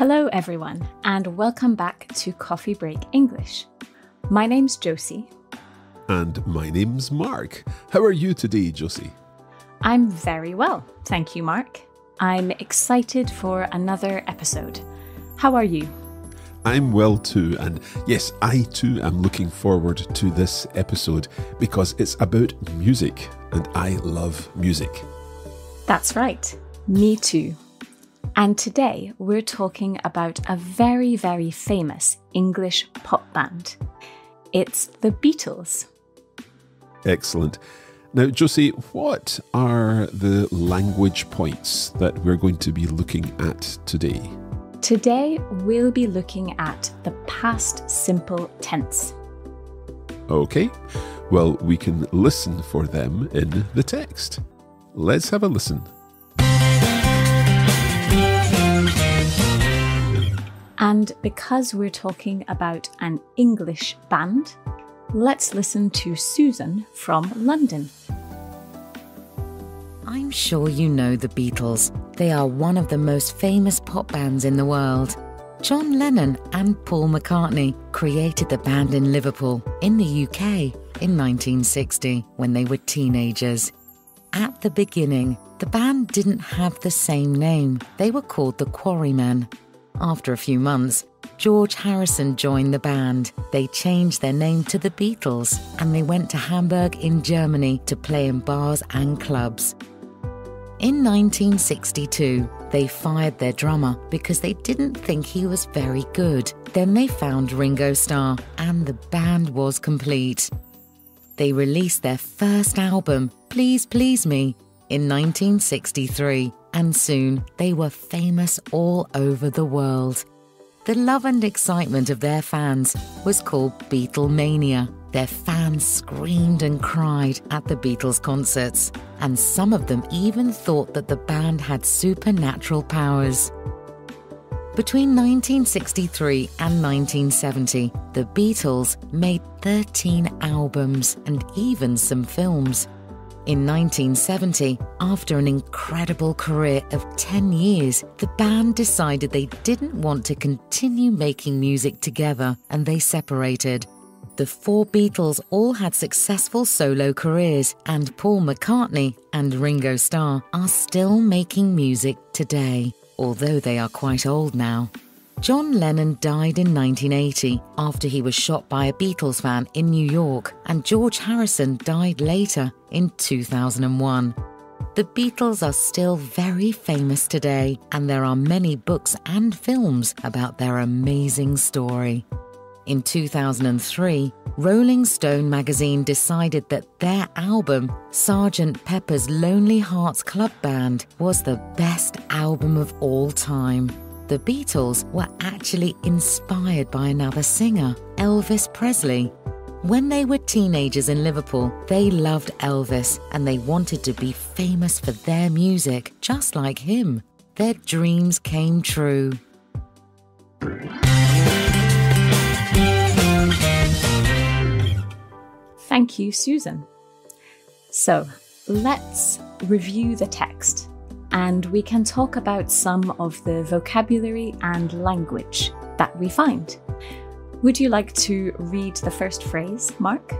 Hello everyone, and welcome back to Coffee Break English. My name's Josie. And my name's Mark. How are you today, Josie? I'm very well, thank you, Mark. I'm excited for another episode. How are you? I'm well too, and yes, I too am looking forward to this episode because it's about music, and I love music. That's right, me too. And today we're talking about a very, very famous English pop band. It's the Beatles. Excellent. Now, Josie, what are the language points that we're going to be looking at today? Today we'll be looking at the past simple tense. Okay. Well, we can listen for them in the text. Let's have a listen. And because we're talking about an English band, let's listen to Susan from London. I'm sure you know the Beatles. They are one of the most famous pop bands in the world. John Lennon and Paul McCartney created the band in Liverpool, in the UK, in 1960, when they were teenagers. At the beginning, the band didn't have the same name. They were called the Quarrymen. After a few months, George Harrison joined the band. They changed their name to the Beatles, and they went to Hamburg in Germany to play in bars and clubs. In 1962, they fired their drummer because they didn't think he was very good. Then they found Ringo Starr, and the band was complete. They released their first album, Please Please Me, in 1963. And soon, they were famous all over the world. The love and excitement of their fans was called Beatlemania. Their fans screamed and cried at the Beatles concerts, and some of them even thought that the band had supernatural powers. Between 1963 and 1970, the Beatles made 13 albums and even some films. In 1970, after an incredible career of 10 years, the band decided they didn't want to continue making music together, and they separated. The four Beatles all had successful solo careers, and Paul McCartney and Ringo Starr are still making music today, although they are quite old now. John Lennon died in 1980 after he was shot by a Beatles fan in New York, and George Harrison died later in 2001. The Beatles are still very famous today, and there are many books and films about their amazing story. In 2003, Rolling Stone magazine decided that their album, Sgt. Pepper's Lonely Hearts Club Band, was the best album of all time. The Beatles were actually inspired by another singer, Elvis Presley. When they were teenagers in Liverpool, they loved Elvis and they wanted to be famous for their music, just like him. Their dreams came true. Thank you, Susan. So, let's review the text. And we can talk about some of the vocabulary and language that we find. Would you like to read the first phrase, Mark?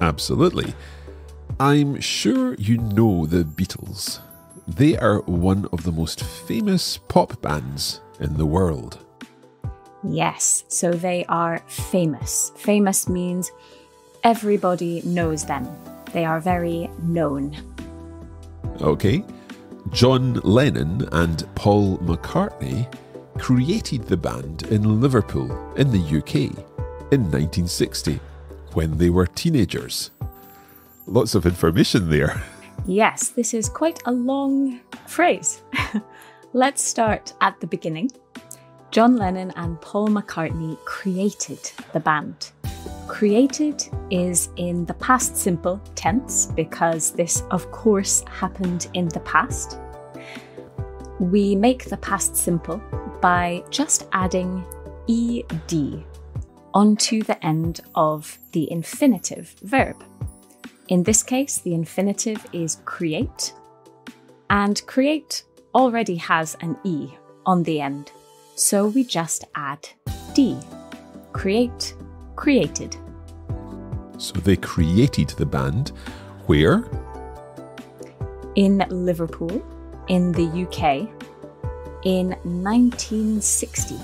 Absolutely. I'm sure you know the Beatles. They are one of the most famous pop bands in the world. Yes, so they are famous. Famous means everybody knows them. They are very known. Okay. John Lennon and Paul McCartney created the band in Liverpool, in the UK, in 1960, when they were teenagers. Lots of information there. Yes, this is quite a long phrase. Let's start at the beginning. John Lennon and Paul McCartney created the band. Created is in the past simple tense because this, of course, happened in the past. We make the past simple by just adding ed onto the end of the infinitive verb. In this case, the infinitive is create, and create already has an e on the end. so we just add D. Create, created. So they created the band where? In Liverpool, in the UK, in 1960.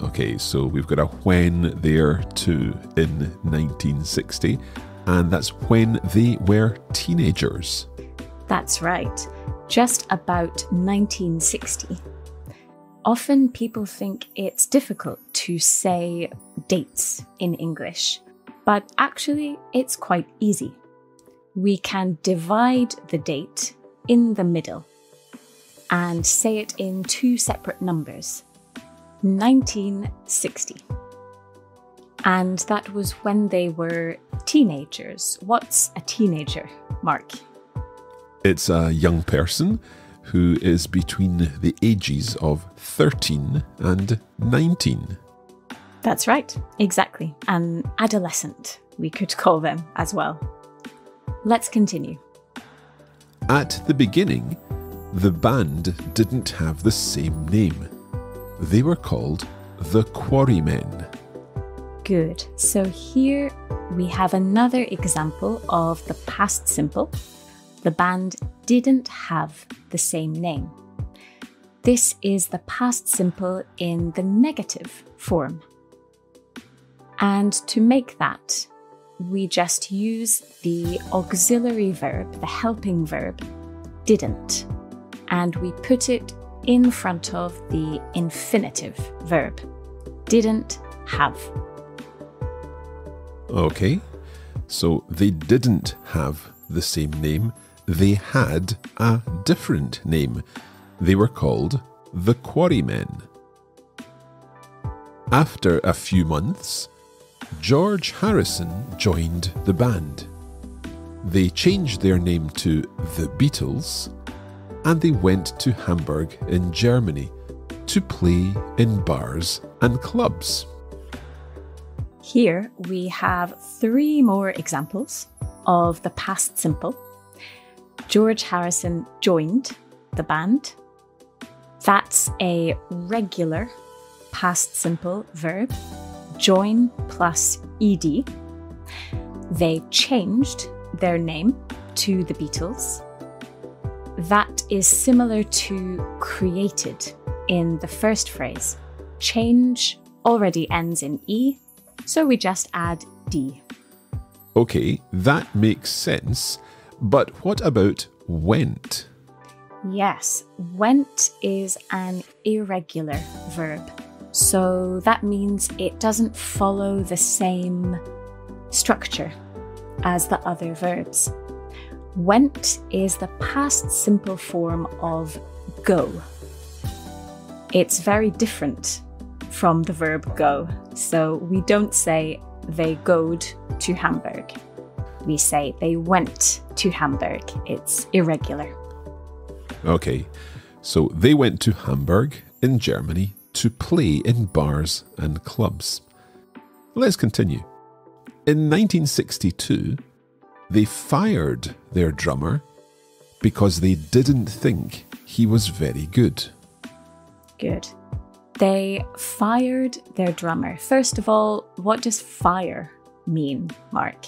Okay, so we've got a when there too, in 1960, and that's when they were teenagers. That's right, just about 1960. Often people think it's difficult to say dates in English, but actually it's quite easy. We can divide the date in the middle and say it in two separate numbers. 1960. And that was when they were teenagers. What's a teenager, Mark? It's a young person who is between the ages of 13 and 19. That's right, exactly. An adolescent, we could call them as well. Let's continue. At the beginning, the band didn't have the same name. They were called the Quarrymen. Good. So here we have another example of the past simple. The band didn't have the same name. This is the past simple in the negative form. And to make that, we just use the auxiliary verb, the helping verb, didn't, and we put it in front of the infinitive verb, didn't have. Okay, so they didn't have the same name. They had a different name. They were called the Quarrymen. After a few months, George Harrison joined the band. They changed their name to the Beatles, and they went to Hamburg in Germany to play in bars and clubs. Here we have three more examples of the past simple. George Harrison joined the band. That's a regular past simple verb, join plus ed. They changed their name to the Beatles. That is similar to created in the first phrase. Change already ends in E, so we just add D. Okay, that makes sense. But what about went? Yes, went is an irregular verb. So that means it doesn't follow the same structure as the other verbs. Went is the past simple form of go. It's very different from the verb go, so we don't say they goed to Hamburg. We say they went to Hamburg. It's irregular. Okay, so they went to Hamburg in Germany to play in bars and clubs. Let's continue. In 1962, they fired their drummer because they didn't think he was very good. Good. They fired their drummer. First of all, what does fire mean, Mark?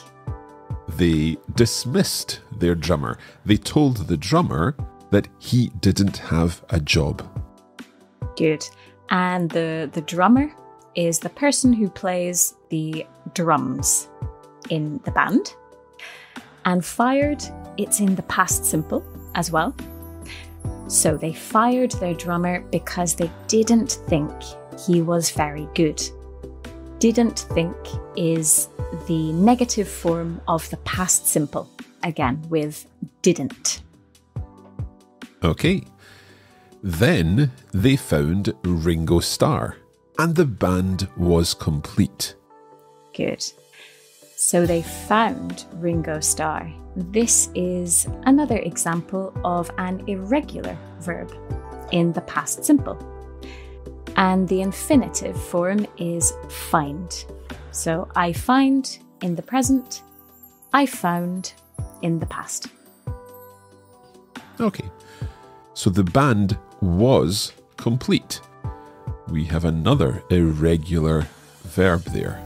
They dismissed their drummer. They told the drummer that he didn't have a job. Good. And the drummer is the person who plays the drums in the band. And fired, it's in the past simple as well. So they fired their drummer because they didn't think he was very good. Didn't think is the negative form of the past simple, again with didn't. Okay. Then they found Ringo Starr and the band was complete. Good. So they found Ringo Starr. This is another example of an irregular verb in the past simple. And the infinitive form is find. So I find in the present, I found in the past. Okay, so the band was complete. we have another irregular verb there.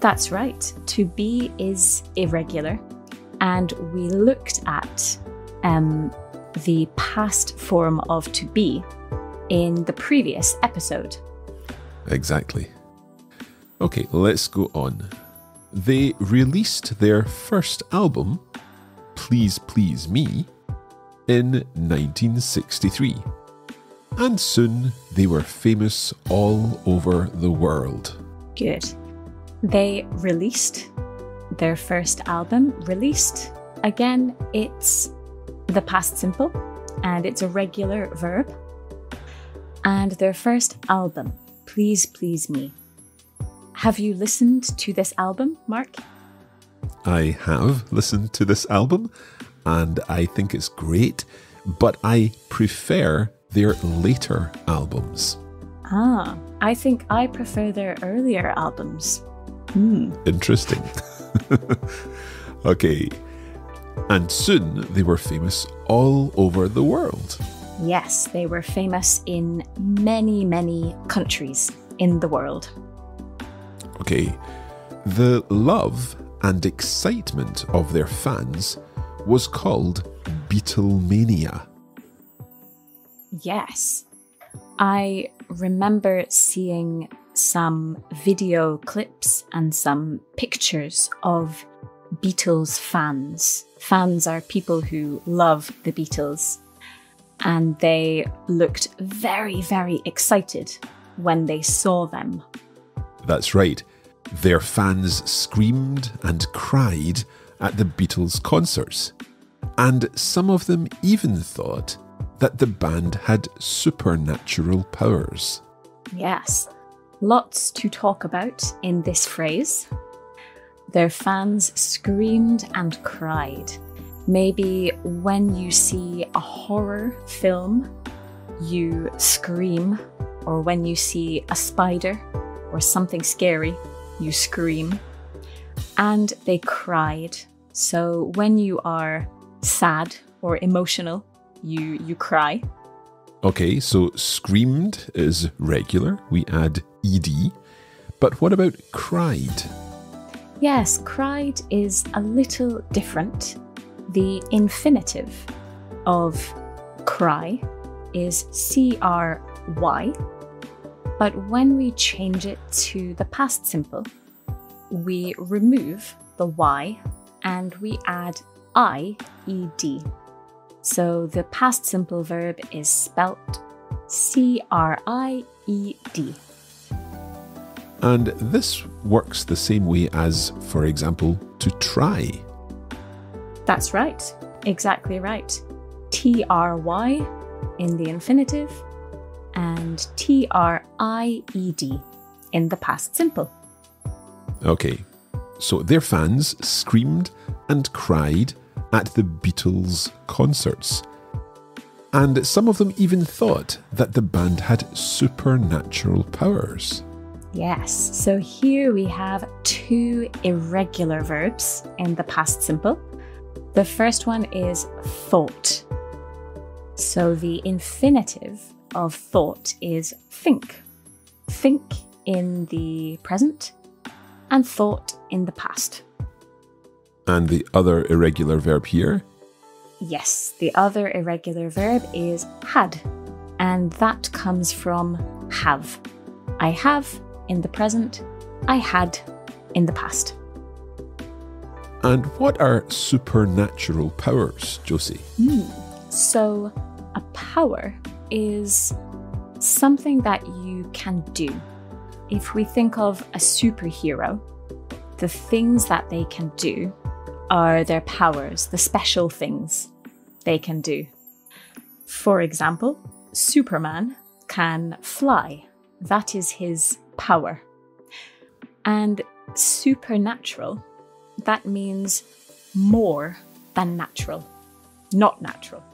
That's right. To be is irregular. And we looked at the past form of to be in the previous episode. Exactly. Okay, let's go on. They released their first album, Please Please Me, in 1963. And soon they were famous all over the world. Good. They released their first album. Released, again, it's the past simple and it's a regular verb. And their first album, Please Please Me. Have you listened to this album, Mark? I have listened to this album and I think it's great, but I prefer their later albums. Ah, I think I prefer their earlier albums. Interesting. Okay. And soon they were famous all over the world. Yes, they were famous in many, many countries in the world. Okay, the love and excitement of their fans was called Beatlemania. Yes, I remember seeing some video clips and some pictures of Beatles fans. Fans are people who love the Beatles, and they looked very, very excited when they saw them. That's right. Their fans screamed and cried at the Beatles' concerts. And some of them even thought that the band had supernatural powers. Yes. Lots to talk about in this phrase. Their fans screamed and cried. Maybe when you see a horror film, you scream. Or when you see a spider or something scary, you scream. And they cried. So when you are sad or emotional, you cry. Okay, so screamed is regular. We add ed. But what about cried? Yes, cried is a little different. The infinitive of cry is cry. But when we change it to the past simple, we remove the y and we add ied. So the past simple verb is spelt cried. And this works the same way as, for example, to try. That's right. Exactly right. Try in the infinitive. And tried in the past simple. Okay, so their fans screamed and cried at the Beatles' concerts. And some of them even thought that the band had supernatural powers. Yes, so here we have two irregular verbs in the past simple. The first one is thought. So the infinitive of thought is think. Think in the present and thought in the past. And the other irregular verb here? Yes, the other irregular verb is had. And that comes from have. I have in the present. I had in the past. And what are supernatural powers, Josie? So a power is something that you can do. If we think of a superhero, the things that they can do are their powers, the special things they can do. For example, Superman can fly. That is his power. And supernatural, that means more than natural, not natural.